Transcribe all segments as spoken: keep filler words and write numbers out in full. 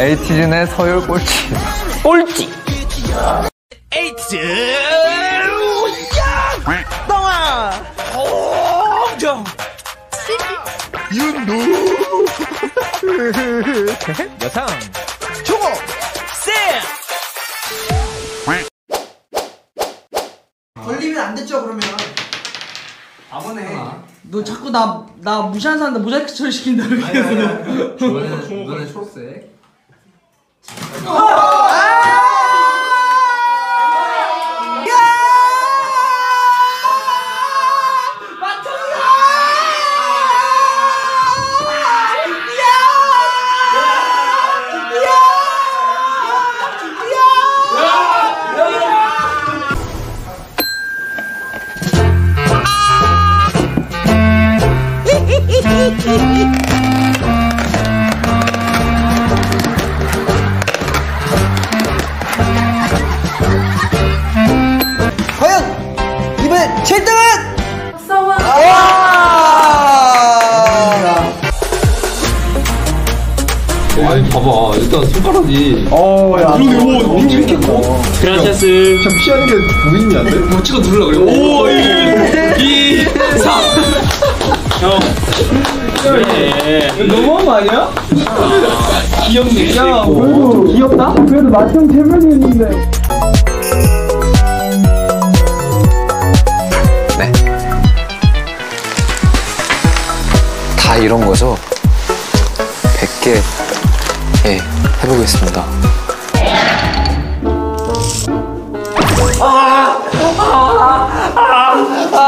에이티즈의 서열 꼴찌. 꼴찌. 에이티즈. 야! 똥아. 홍정. 윤호. 여상. 초보. 쌤. 걸리면 안 됐죠 그러면. 아버네. 아. 너 자꾸 나, 나 무시한 사람한테 모자이크 처리 시킨다 그래서 너는 너는 초록색. 과연 이번 칠 등은 성화. 아니 봐봐 일단 손가락이. 어야 그러네. 오 민기 이렇게 커. 그라시아스. 참 피하는 게 보이니 안 돼? 뭐 찍어 누르라 그래. 오 일 이 삼 형. 그래. 너무한 거 아니야? 아, 귀엽네. 야, 그래도 귀엽다? 그래도 맞춤 재면이 있는데. 네. 다 이런 거죠? 백 개 예, 해보겠습니다. 아! 아! 아! 아! 아!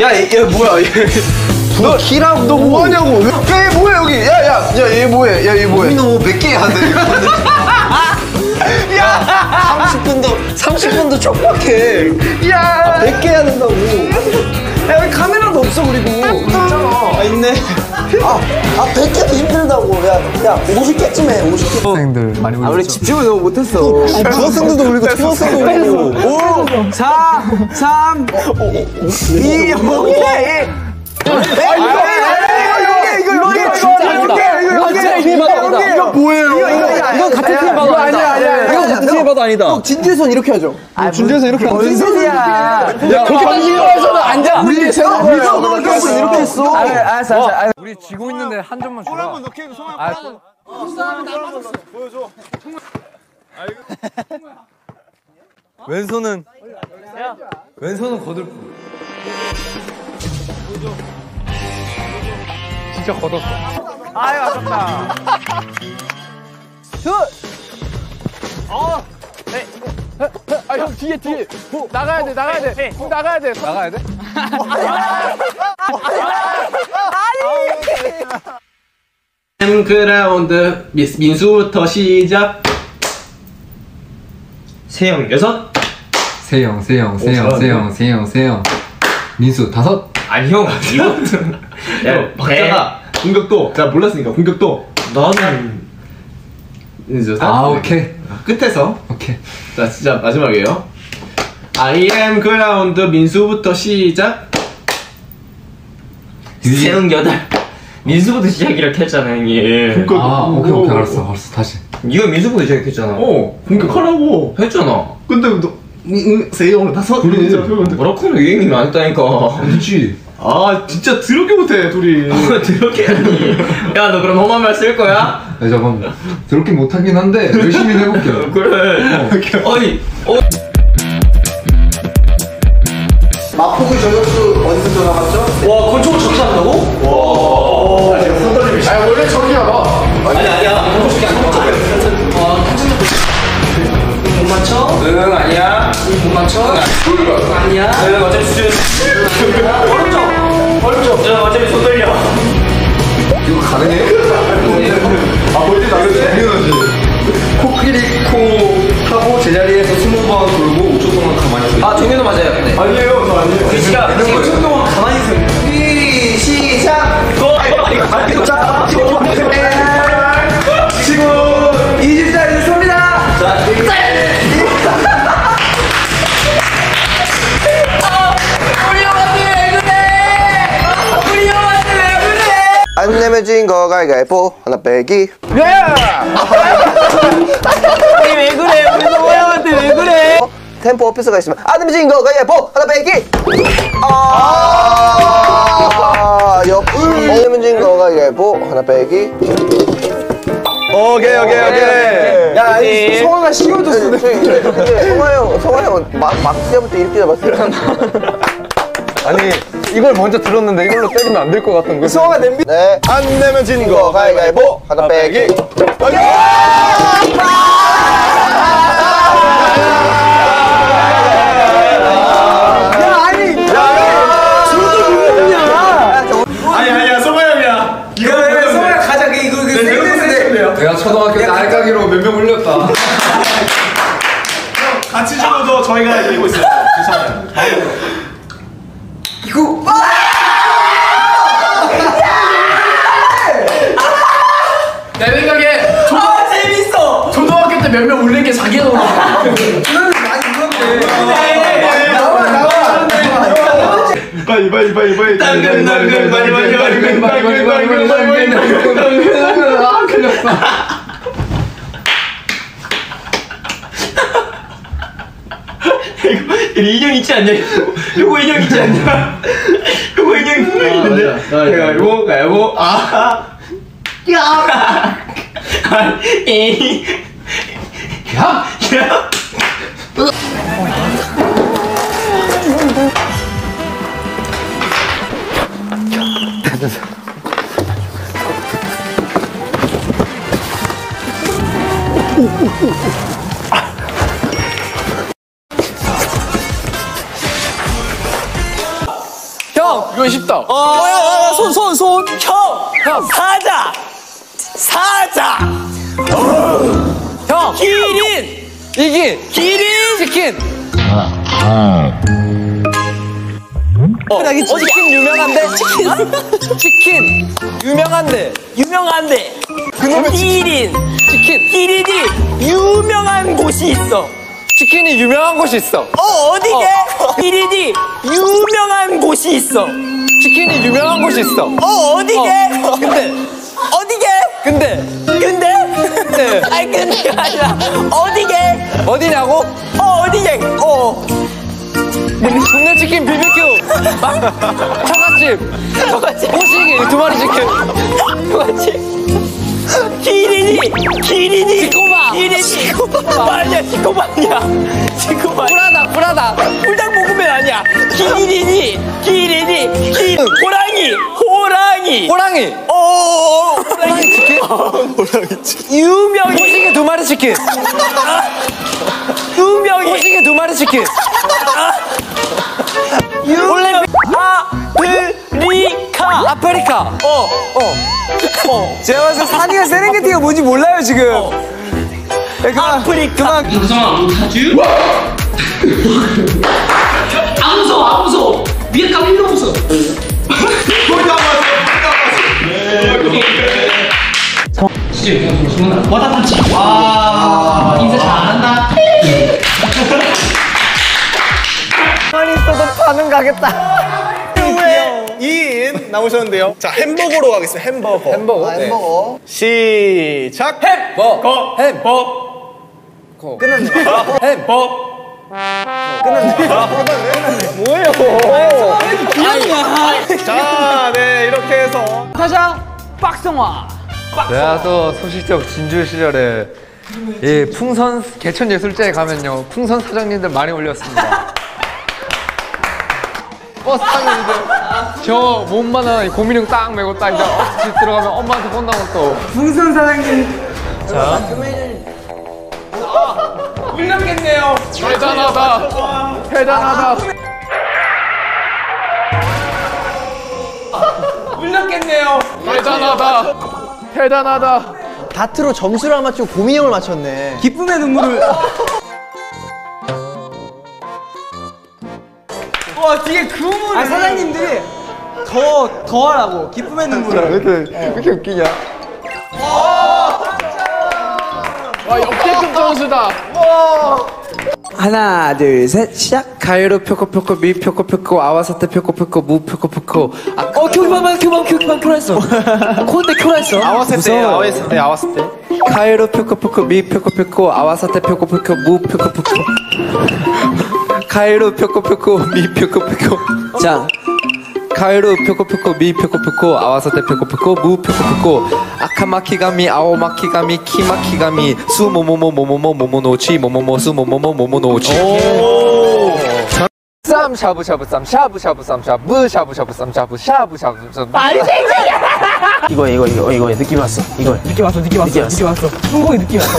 야, 얘, 얘 뭐야? 얘. 너 키라고 너 뭐 하냐고? 야, 얘 뭐야 여기? 야, 야, 야, 얘 뭐해? 야, 얘 뭐해? 너 몇 개야? 야, 삼십 분도 삼십 분도 촉박해. 야, 아, 백 개 해야 된다고. 야, 카메라도 없어 그리고. 있잖아. 아, 있네. 아, 아 백 개도 힘들다고. 야, 야, 오십 개쯤 해. 오십 개. 학생들 많이 올렸죠. 아, 우리 집중을 너무 못했어. 중학생들도 올리고 중학생도 올리고. 오, 사, 삼, 오, 이, 오, 일. 이거 이거 이거 진짜 아니다. 이거 진짜 이거다. 이거 뭐예요? 이거 같은 팀 봐도 아니다. 이거 같은 팀 봐도 아니다. 진주에선 이렇게 하죠. 진주에서 이렇게. 뭔 소리야? 그렇게 반신욕에서는 앉아. 우리 세원이 이렇게 했어. 알았어, 알았어. 우리 지고 있는데 한 점만 줘라. 한번 넣게 해도 성향 빠져. 보여줘. 왼손은 왼손은 거들고. 진짜 거뒀어. 아유 아깝다. 둘. 어. 네. 아 형 뒤에 뒤에. 나가야 돼 나가야 돼. 나가야 돼. 나가야 돼? 아니. 엠 그라운드 민수부터 시작. 세영 여섯. 세영 세영 세영 세영 세영 세영. 민수 다섯. 아니 형 이거 야 박자가 공격도 나 몰랐으니까 공격도 나는 이제 아 오케이 끝에서 오케이 자 진짜 마지막이에요. I am 그라운드 민수부터 시작. 세웅 여덟 민수부터 시작이라고 했잖아 형이. 공격 아 오케이 오케이 알았어 알았어 다시. 이거 민수부터 시작했잖아. 어 공격하라고 했잖아. 근데 너 응, 세영으로 다섯. 그래, 뭐라고는 유행이 안 했다니까. 그치. 아, 진짜 드럽게 못해, 둘이. 아, 드럽게 아니. 야, 너 그럼 험한 말 쓸 거야? 네, 잠깐만. 드럽게 못하긴 한데, 열심히 해볼게요. 그래. 어. 아니, 어. 마포구 저격수 어디서 전화갔죠? 와, 그걸 저거 저기 한다고? 와. 아, 지금 손떨림이. 아, 원래 저기야. 아니, 아니야. 보고 싶게 안 맞춰. 아, 못 맞춰? 응, 아니야. 못 맞춰? 아니야? 응, 어차피 수준. 어렵죠? 어렵죠? 저 어차피 손 떨려. 이거 가능해? 아, 볼때 나를 당연하지. 코끼리 코 하고 제자리에서 스무 번 돌고 오 초 동안 가만히 있어요. 아, 정현도 맞아요. 근데. 아니에요, 저 아니에요. 그 시작! 오 초 동안 가만히 있어요. 이, 시작! 고! 아이고, 자, 지금 이십사 일 쏩니다! 안 내면 진 거 가위가위보 하나 빼기. 야! 아니 왜 그래? 우리 동호형한테 왜 그래? 어? 템포 오피스가 있으면 안 내면 진 거 가위가위보 하나 빼기. 아! 옆. 안 내면 진 거 가위가위보 하나 빼기. 오케이 오케이 오케이. 야, 이 성화가 쉬워졌어. 성화 형, 성화 형 막 막 시작부터 이렇게 잡았어. 아니 이걸 먼저 들었는데 이걸로 때리면 안 될 것 같은 거야. 성화가 냄비. 네. 안 내면 진 거 가위바위보 하나 빼기. 여기. 야 아니. 야. 저도 누구냐? 아니 아니야 성화 형이야. 이거 성화 가자. 이거 그 생겼는데. 내가 초등학교 때 알까기로 몇 명 올렸다. 같이 죽어도 저희가 이기고 있어요. 괜찮아요. 이거 아! 내 생각에 조... 아 재밌어! 초등학교 때 몇 명 올린 게 자기가 올린 거야. 그러면 많이 울었네. 나와 나와 빨리 빨리 빨리 빨리 당근 당근 빨리 빨리 빨리 빨리 빨리 빨리 빨리 당근 아 큰일 났다. 인형 있지 않냐? 요거 인형 있지 않냐? 요거 인형 있는데 제가 요거 가위바위보 아! 야! 에이! 야! 야! 이건 쉽다. 어, 손, 손, 손. 형! 사자! 사자! 형! 기린! 이긴! 기린! 치킨! 어, 치킨 유명한데? 치킨! 치킨! 유명한데! 유명한데! 기린! 치킨! 기린이 유명한 곳이 있어! 치킨이 유명한 곳이 있어. 어 어디게? 어. 기린이 유명한 곳이 있어. 치킨이 유명한 곳이 있어. 어 어디게? 어. 근데 어디게? 근데 근데 근데 아니 근데 아니라 어디게? 어디냐고? 어 어디게? 어 동네 치킨 비비큐 막 처갓집 처갓집 호식이 두 마리 치킨 처갓집 기린이! 기린이! 지코바! 기린이! 지코바! 아니야, 지코바 아니야! 지코바 아니야! 브라다, 브라다! 불닭볶음면 아니야! 기린이! 기린이! 기린이! 호랑이! 호랑이! 호랑이! 오 호랑이 치킨? 호랑이 치킨? 유명이! 호식이 두 마리 치킨! 유명이! 호식이 두 마리 치킨! 유명이! 아프리카! 아프리카! 어! 어! 어. 제가 봐서 산이가 세렝게티가 뭔지 몰라요 지금. 어. 야, 그만, 아프리카. 그만. 무서워 못하지? 안 무서워 안 무서워. 위에 까불러 무서워. 진짜 그냥 정말 와다풀지. 와 인사 잘한다. 아니 있어도 반응 가겠다. 이인 나오셨는데요. 자, 햄버거로 가겠습니다. 햄버거. 햄버거. 아, 햄버거. 네. 시작. 햄버거. 햄버거. 끝났네. 햄버거. 끝났네. 끝났네. 뭐예요? 그래도 귀엽냐? 자, 네 이렇게 해서 타자 빡성화. 제가 또 소식적 진주 시절에 이 풍선 개천예술제에 가면요 풍선 사장님들 많이 올렸습니다. 버스 타면 이제 저 몸만 하나 고민형 딱 메고 딱 이제 집 들어가면 엄마한테 본다고 또 풍선 사장님 자 울렸겠네요. 대단하다 대단하다 울렸겠네요. 대단하다 대단하다 다트로 점수를 안 맞추고 고민형을 맞췄네. 기쁨의 눈물을 와 뒤에 그 우물을 아 사장님들이 더 더 하라고 기쁨의 눈물을 왜 이렇게 왜 이렇게 웃기냐. 와 역대급 점수다. 하나 둘 셋 시작. 가위로 펴고 펴고 밀 펴고 펴고 아와사테 펴고 펴고 무 펴고 펴고 아, 어 교방만 교방 교방 교라했어. 콘데 교라했어. 아와사테 아와사테 아와사테 가위로 펴고 펴고 밀 펴고 펴고 아와사테 펴고 펴고 무 펴고 펴고 가위로 펴고 펴고 밀 펴고 펴고 자 가위로 펴고 펴고 미 펴고 펴고 아와사테 펴고 펴고 무 펴고 펴고 아카마키가미 아오마키가미 키마키가미 수모모모모모모모노치 모모모 수모모모모노치 쌈 샤브샤브 쌈 샤브샤브 쌈 샤브 샤브샤브 쌈 샤브 샤브샤브 쌈 말이 생생해. 이거 이거 이거 이거 느낌 왔어. 이거 느낌 왔어 느낌 왔어 느낌 왔어 풍공이 느낌 왔어.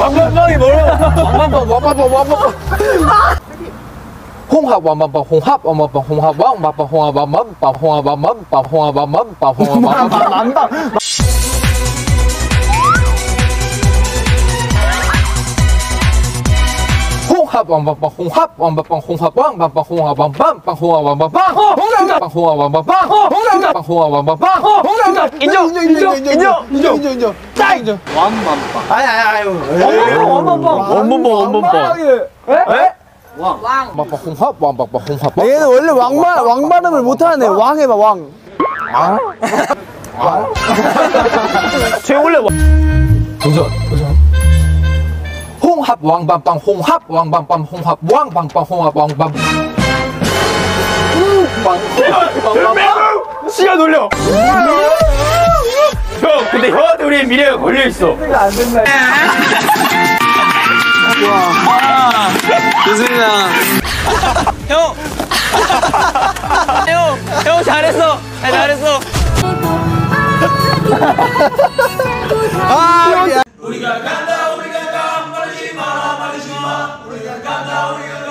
왕밤방이 뭐야? 왕밤방 왕밤방 왕밤방 홍합 왕밤빵 홍합 왕밤빵 홍합 왕밤빵 홍합 왕밤빵 홍합 왕밤빵 홍합 왕밤빵 홍합 왕밤빵 홍합 왕밤빵 홍합 왕밤빵 홍합 왕밤빵 홍합 왕밤빵 홍합 왕밤빵 홍합 홍합 왕밤빵 홍합 홍합 왕밤빵 홍합 인정 인정 인정 인정 인정 인정 인정 짜 인정 왕밤빵 아야 아야 왕밤빵 왕밤빵 왕밤빵 에? 왕. 왕. 막 홍합 왕 막 홍합. 얘는 원래 왕만 왕 발음을 못 하네. 왕해 봐 왕. 아? 아? 쟤 원래 왕. 도전. 도전. 홍합 왕밤빵 홍합 왕밤빵 홍합 왕밤빵 홍합 왕밤. 우! 시간 돌려. 형 근데 형한테 우리의 미래가 걸려 있어. 안 된다. 와. 좋습니다. 형! 형! 형 잘했어! 야, 잘했어! 아, 우리가 간다 우리가 가 말리지 마 말리지 마 우리가 간다 우리가 가